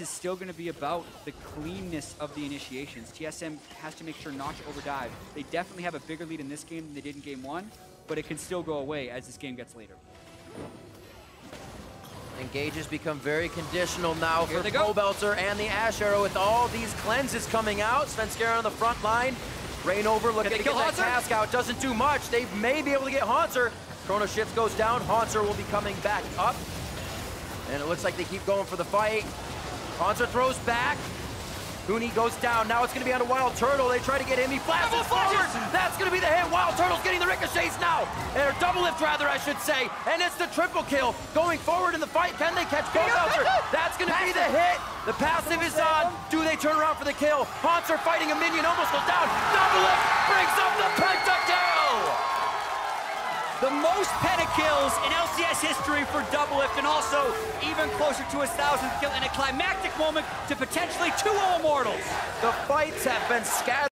is still going to be about the cleanness of the initiations. TSM has to make sure not to overdive. They definitely have a bigger lead in this game than they did in game one, but it can still go away as this game gets later. Engages become very conditional now for Probelter and the Ash Arrow with all these cleanses coming out. Svenskeren on the front line. Rainover looking to get that task out. Doesn't do much. They may be able to get Haunter. Chrono Shift goes down. Haunter will be coming back up. And it looks like they keep going for the fight. Haunter throws back. Huni goes down. Now it's going to be on a Wild Turtle. They try to get him. He flashes forward. That's going to be the hit. Wild Turtle's getting the ricochets now. Or Doublelift, rather, I should say. And it's the triple kill. Going forward in the fight. Can they catch Probelter? That's going to be the hit. The passive is on. Do they turn around for the kill? Haunter fighting a minion. Almost goes down. Doublelift brings up the pentakill. The most pentakills in LCS history for Doublelift, and also even closer to his 1000th kill in a climactic moment to potentially 2-0 Immortals. The fights have been scattered.